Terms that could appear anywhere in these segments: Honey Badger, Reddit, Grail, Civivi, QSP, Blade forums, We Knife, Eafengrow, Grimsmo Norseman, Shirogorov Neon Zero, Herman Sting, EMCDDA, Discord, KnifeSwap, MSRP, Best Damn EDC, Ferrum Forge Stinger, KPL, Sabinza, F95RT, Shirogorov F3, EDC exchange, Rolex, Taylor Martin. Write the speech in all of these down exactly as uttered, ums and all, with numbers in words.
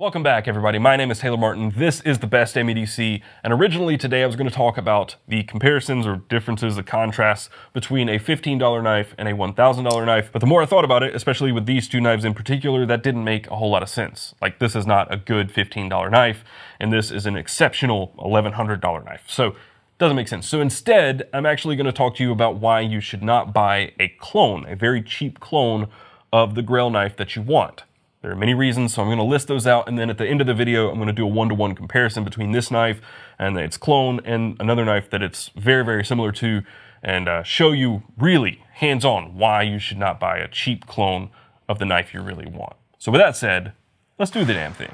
Welcome back, everybody. My name is Taylor Martin. This is The Best M E D C, and originally today I was going to talk about the comparisons or differences, the contrasts between a fifteen dollar knife and a one thousand dollar knife, but the more I thought about it, especially with these two knives in particular, that didn't make a whole lot of sense. Like, this is not a good fifteen dollar knife, and this is an exceptional eleven hundred dollar knife. So doesn't make sense. So instead, I'm actually going to talk to you about why you should not buy a clone, a very cheap clone of the Grail knife that you want. There are many reasons, so I'm going to list those out, and then at the end of the video, I'm going to do a one-to-one comparison between this knife and its clone and another knife that it's very, very similar to, and uh, show you really hands-on why you should not buy a cheap clone of the knife you really want. So with that said, let's do the damn thing.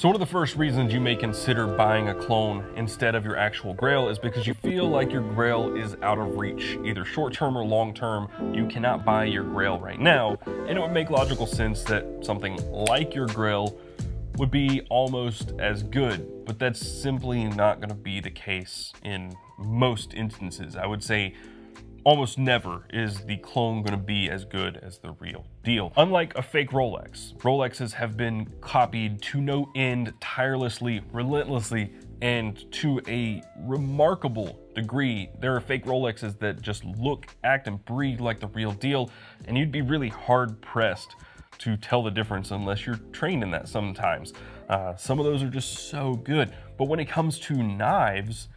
So one of the first reasons you may consider buying a clone instead of your actual Grail is because you feel like your Grail is out of reach, either short-term or long-term. You cannot buy your Grail right now, and it would make logical sense that something like your Grail would be almost as good, but that's simply not going to be the case in most instances. I would say almost never is the clone going to be as good as the real deal. Unlike a fake Rolex, Rolexes have been copied to no end, tirelessly, relentlessly, and to a remarkable degree. There are fake Rolexes that just look, act, and breathe like the real deal, and you'd be really hard-pressed to tell the difference unless you're trained in that sometimes. Uh, some of those are just so good. But when it comes to knives,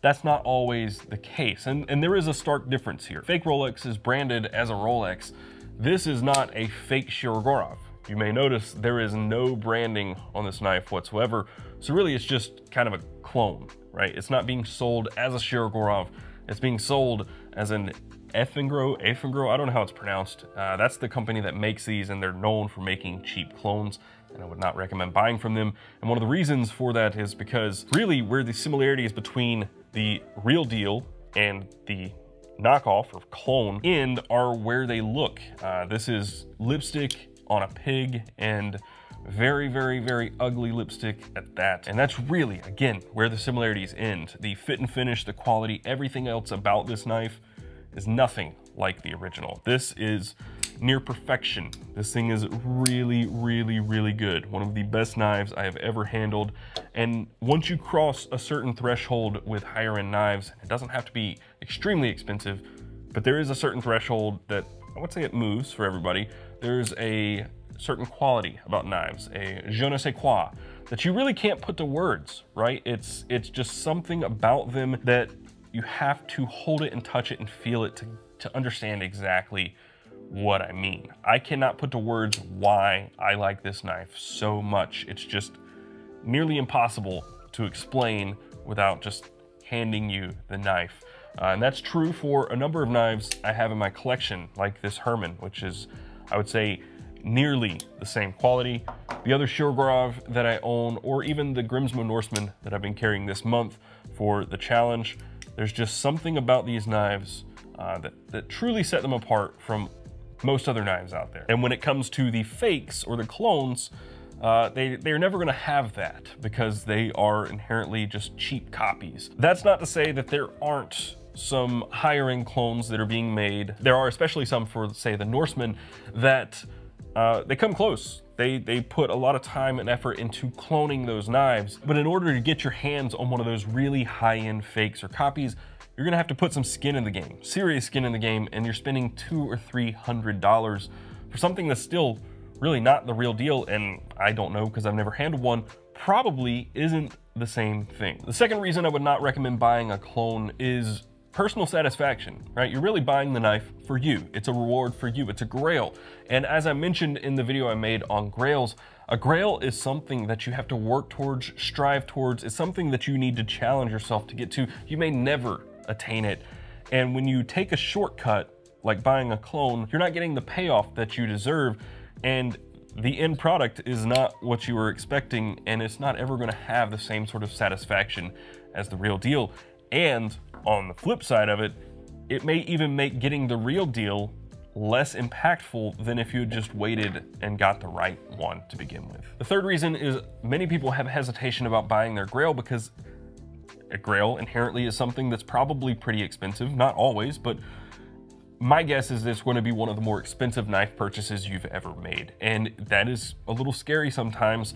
that's not always the case. And, and there is a stark difference here. Fake Rolex is branded as a Rolex. This is not a fake Shirogorov. You may notice there is no branding on this knife whatsoever. So really it's just kind of a clone, right? It's not being sold as a Shirogorov. It's being sold as an Eafengrow, Eafengrow, I don't know how it's pronounced. Uh, that's the company that makes these, and they're known for making cheap clones, and I would not recommend buying from them. And one of the reasons for that is because really where the similarities between the real deal and the knockoff or clone end are where they look. Uh, this is lipstick on a pig, and very, very, very ugly lipstick at that. And that's really, again, where the similarities end. The fit and finish, the quality, everything else about this knife is nothing like the original. This is near perfection. This thing is really, really, really good. One of the best knives I have ever handled. And once you cross a certain threshold with higher end knives, it doesn't have to be extremely expensive, but there is a certain threshold that I would say it moves for everybody. There's a certain quality about knives, a je ne sais quoi, that you really can't put to words, right? It's, it's just something about them that you have to hold it and touch it and feel it to, to understand exactly what I mean. I cannot put to words why I like this knife so much. It's just nearly impossible to explain without just handing you the knife. Uh, and that's true for a number of knives I have in my collection, like this Herman, which is, I would say, nearly the same quality. The other Shirogorov that I own, or even the Grimsmo Norseman that I've been carrying this month for the challenge, there's just something about these knives uh, that, that truly set them apart from most other knives out there. And when it comes to the fakes or the clones, uh, they, they're never gonna have that because they are inherently just cheap copies. That's not to say that there aren't some higher end clones that are being made. There are especially some for, say, the Norseman that uh, they come close. They, they put a lot of time and effort into cloning those knives. But in order to get your hands on one of those really high-end fakes or copies, you're gonna have to put some skin in the game, serious skin in the game, and you're spending two or three hundred dollars for something that's still really not the real deal, and I don't know because I've never handled one, probably isn't the same thing. The second reason I would not recommend buying a clone is personal satisfaction, right? You're really buying the knife for you. It's a reward for you. It's a Grail. And as I mentioned in the video I made on Grails, a Grail is something that you have to work towards, strive towards. It's something that you need to challenge yourself to get to. You may never attain it. And when you take a shortcut, like buying a clone, you're not getting the payoff that you deserve. And the end product is not what you were expecting. And it's not ever going to have the same sort of satisfaction as the real deal. And on the flip side of it, it may even make getting the real deal less impactful than if you had just waited and got the right one to begin with. The third reason is many people have hesitation about buying their Grail because a Grail inherently is something that's probably pretty expensive. Not always, but my guess is it's going to be one of the more expensive knife purchases you've ever made. And that is a little scary sometimes.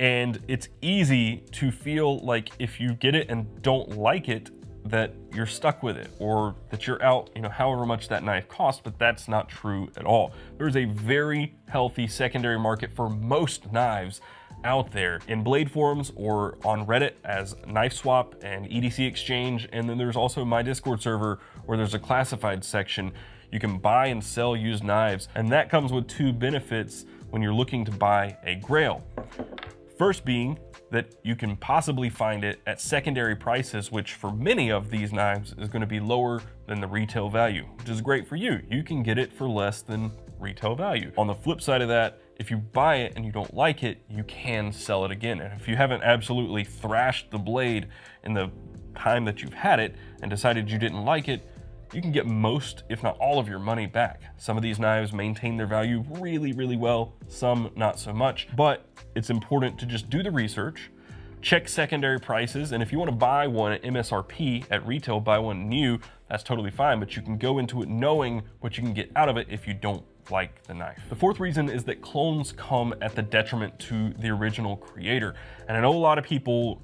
And it's easy to feel like if you get it and don't like it, that you're stuck with it or that you're out, you know, however much that knife costs, but that's not true at all. There's a very healthy secondary market for most knives out there in Blade forums or on Reddit as KnifeSwap and E D C exchange. And then there's also my Discord server where there's a classified section. You can buy and sell used knives. And that comes with two benefits when you're looking to buy a Grail. First being that you can possibly find it at secondary prices, which for many of these knives is going to be lower than the retail value, which is great for you. You can get it for less than retail value. On the flip side of that, if you buy it and you don't like it, you can sell it again. And if you haven't absolutely thrashed the blade in the time that you've had it and decided you didn't like it, you can get most, if not all, of your money back. Some of these knives maintain their value really, really well, some not so much, but it's important to just do the research, check secondary prices, and if you want to buy one at M S R P at retail, buy one new, that's totally fine, but you can go into it knowing what you can get out of it if you don't like the knife. The fourth reason is that clones come at the detriment to the original creator. And I know a lot of people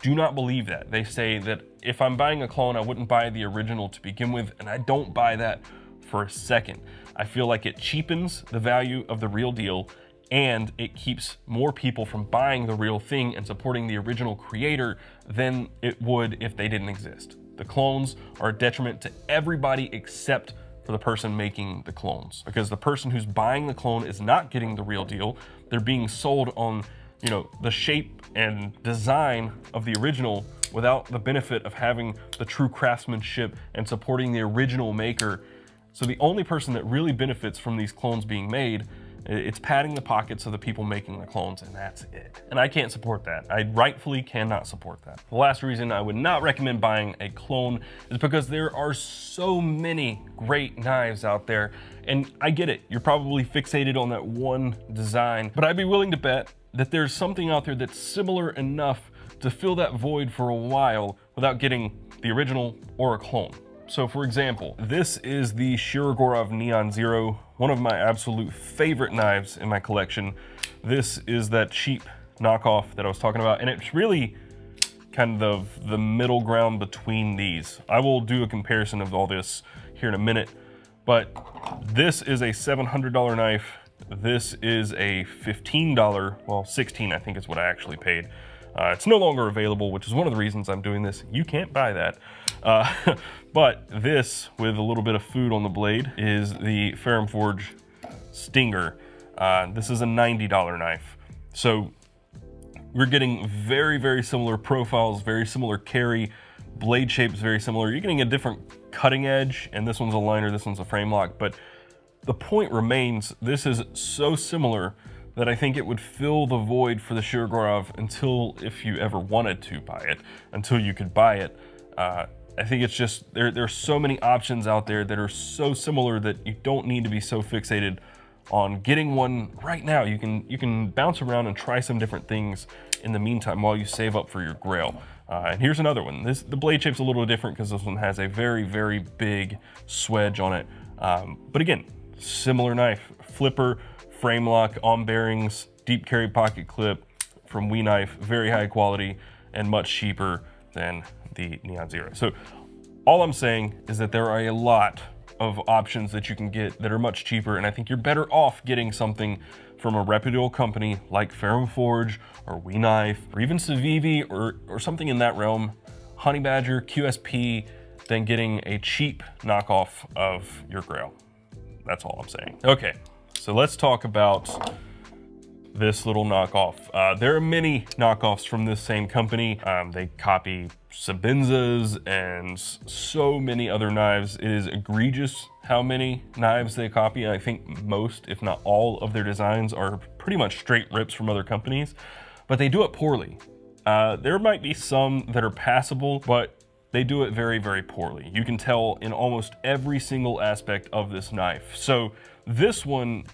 do not believe that. They say that if I'm buying a clone, I wouldn't buy the original to begin with, and I don't buy that for a second. I feel like it cheapens the value of the real deal, and it keeps more people from buying the real thing and supporting the original creator than it would if they didn't exist. The clones are a detriment to everybody except for the person making the clones, because the person who's buying the clone is not getting the real deal. They're being sold on, you know, the shape and design of the original without the benefit of having the true craftsmanship and supporting the original maker. So the only person that really benefits from these clones being made, it's padding the pockets of the people making the clones, and that's it. And I can't support that. I rightfully cannot support that. The last reason I would not recommend buying a clone is because there are so many great knives out there. And I get it, you're probably fixated on that one design, but I'd be willing to bet that there's something out there that's similar enough to fill that void for a while without getting the original or a clone. So for example, this is the Shirogorov Neon Zero, one of my absolute favorite knives in my collection. This is that cheap knockoff that I was talking about, and it's really kind of the middle ground between these. I will do a comparison of all this here in a minute, but this is a seven hundred dollar knife. This is a fifteen dollar, well, sixteen I think is what I actually paid. Uh, it's no longer available, which is one of the reasons I'm doing this. You can't buy that. Uh, but this, with a little bit of food on the blade, is the Ferrum Forge Stinger. Uh, this is a ninety dollar knife. So we're getting very, very similar profiles, very similar carry, blade shapes very similar. You're getting a different cutting edge, and this one's a liner, this one's a frame lock, but the point remains, this is so similar that I think it would fill the void for the Shirogorov until, if you ever wanted to buy it, until you could buy it. Uh, I think it's just, there, there are so many options out there that are so similar that you don't need to be so fixated on getting one right now. You can, you can bounce around and try some different things in the meantime while you save up for your Grail. Uh, and here's another one. This, the blade shape's a little different because this one has a very, very big swedge on it. Um, but again, similar knife, flipper, frame lock, on bearings, deep carry pocket clip from We Knife, very high quality and much cheaper than the Neon Zero. So all I'm saying is that there are a lot of options that you can get that are much cheaper, and I think you're better off getting something from a reputable company like Ferrum Forge or We Knife or even Civivi or, or something in that realm, Honey Badger, Q S P, than getting a cheap knockoff of your Grail. That's all I'm saying. Okay, so let's talk about this little knockoff. Uh, there are many knockoffs from this same company. Um, they copy Sabinza's and so many other knives. It is egregious how many knives they copy. And I think most, if not all, of their designs are pretty much straight rips from other companies, but they do it poorly. Uh, there might be some that are passable, but they do it very, very poorly. You can tell in almost every single aspect of this knife. So this one,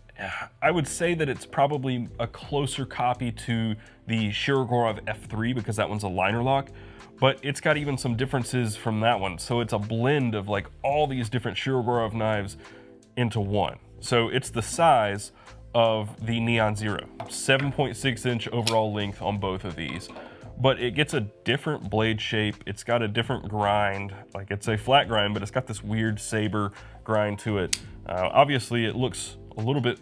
I would say that it's probably a closer copy to the Shirogorov F three because that one's a liner lock, but it's got even some differences from that one. So it's a blend of like all these different Shirogorov knives into one. So it's the size of the Neon Zero, seven point six inch overall length on both of these, but it gets a different blade shape. It's got a different grind. Like it's a flat grind, but it's got this weird saber grind to it. Uh, obviously it looks a little bit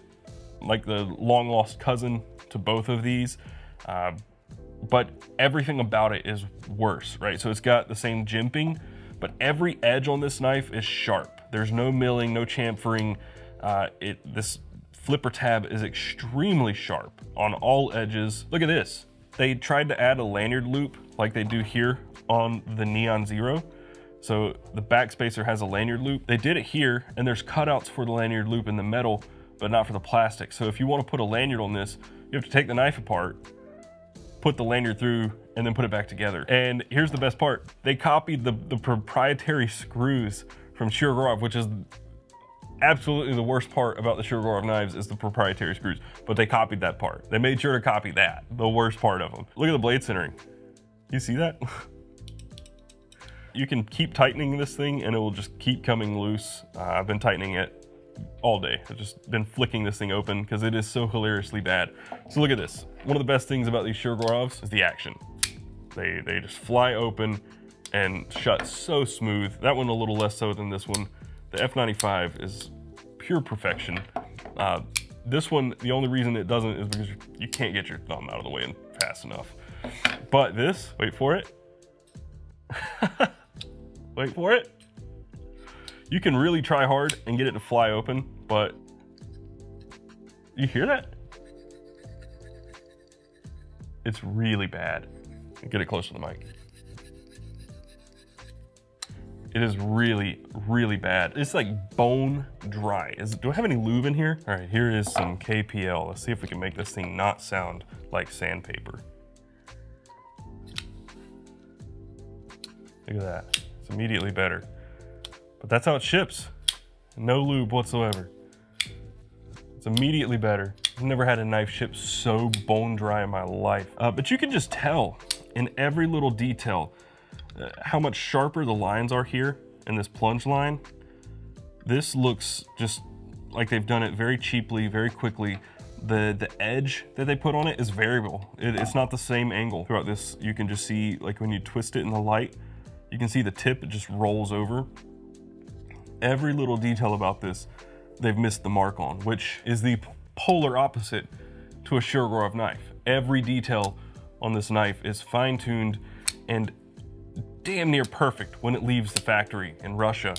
like the long lost cousin to both of these, uh, but everything about it is worse, right? So it's got the same jimping, but every edge on this knife is sharp. There's no milling, no chamfering. Uh, it, this flipper tab is extremely sharp on all edges. Look at this. They tried to add a lanyard loop like they do here on the Neon Zero. So the back spacer has a lanyard loop. They did it here, and there's cutouts for the lanyard loop in the metal, but not for the plastic. So if you want to put a lanyard on this, you have to take the knife apart, put the lanyard through, and then put it back together. And here's the best part. They copied the, the proprietary screws from Shirogorov, which is absolutely the worst part about the Shirogorov knives is the proprietary screws, but they copied that part. They made sure to copy that, the worst part of them. Look at the blade centering. You see that? You can keep tightening this thing and it will just keep coming loose. Uh, I've been tightening it all day. I've just been flicking this thing open because it is so hilariously bad. So look at this. One of the best things about these Shirogorovs is the action. They, they just fly open and shut so smooth. That one a little less so than this one. The F ninety-five is pure perfection. Uh, this one, the only reason it doesn't is because you can't get your thumb out of the way fast enough. But this, wait for it. Wait for it. You can really try hard and get it to fly open, but you hear that? It's really bad. Get it close to the mic. It is really, really bad. It's like bone dry. Is, do I have any lube in here? All right, here is some K P L. Let's see if we can make this thing not sound like sandpaper. Look at that. It's immediately better. But that's how it ships. No lube whatsoever. It's immediately better. I've never had a knife ship so bone dry in my life. Uh, but you can just tell in every little detail how much sharper the lines are here in this plunge line. This looks just like they've done it very cheaply, very quickly. The, the edge that they put on it is variable. It, it's not the same angle. Throughout this, you can just see, like when you twist it in the light, you can see the tip, it just rolls over. Every little detail about this, they've missed the mark on, which is the polar opposite to a Shirogorov knife. Every detail on this knife is fine-tuned and damn near perfect when it leaves the factory in Russia.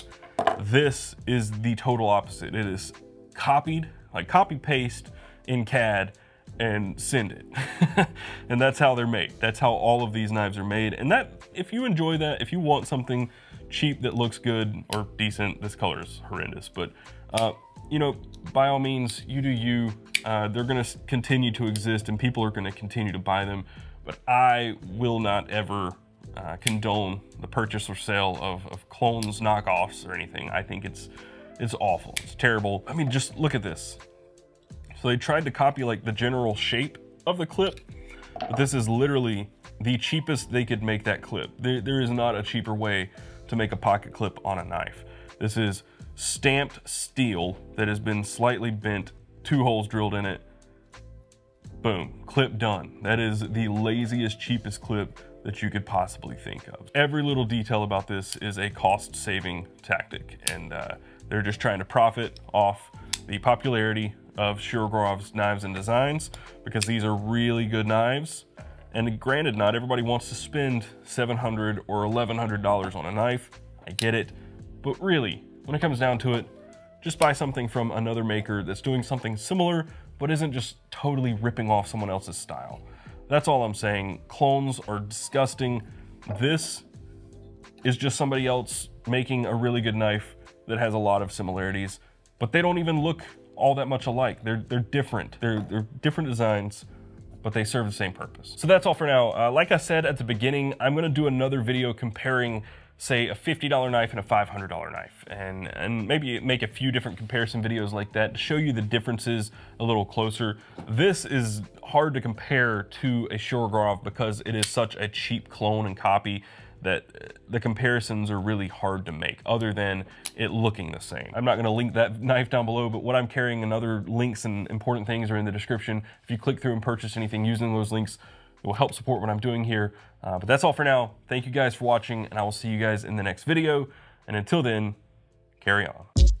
This is the total opposite. It is copied, like copy paste in C A D and send it. And that's how they're made. That's how all of these knives are made. And that, if you enjoy that, if you want something cheap that looks good or decent, this color is horrendous, but uh, you know, by all means, you do you. Uh, they're gonna continue to exist and people are gonna continue to buy them, but I will not ever Uh, condone the purchase or sale of, of clones, knockoffs, or anything. I think it's it's awful. It's terrible. I mean, just look at this. So they tried to copy like the general shape of the clip, but this is literally the cheapest they could make that clip. There, there is not a cheaper way to make a pocket clip on a knife. This is stamped steel that has been slightly bent, two holes drilled in it. Boom, clip done. That is the laziest, cheapest clip that you could possibly think of. Every little detail about this is a cost-saving tactic, and uh, they're just trying to profit off the popularity of Shirogorov's knives and designs, because these are really good knives. And granted, not everybody wants to spend seven hundred dollars or eleven hundred dollars on a knife. I get it, but really, when it comes down to it, just buy something from another maker that's doing something similar, but isn't just totally ripping off someone else's style. That's all I'm saying. Clones are disgusting. This is just somebody else making a really good knife that has a lot of similarities, but they don't even look all that much alike. They're, they're different. They're, they're different designs, but they serve the same purpose. So that's all for now. Uh, like I said at the beginning, I'm gonna do another video comparing say a fifty dollar knife and a five hundred dollar knife, and, and maybe make a few different comparison videos like that to show you the differences a little closer. This is hard to compare to a Shirogorov because it is such a cheap clone and copy that the comparisons are really hard to make other than it looking the same. I'm not gonna link that knife down below, but what I'm carrying and other links and important things are in the description. If you click through and purchase anything using those links, it will help support what I'm doing here. Uh, but that's all for now. Thank you guys for watching, and I will see you guys in the next video. And until then, carry on.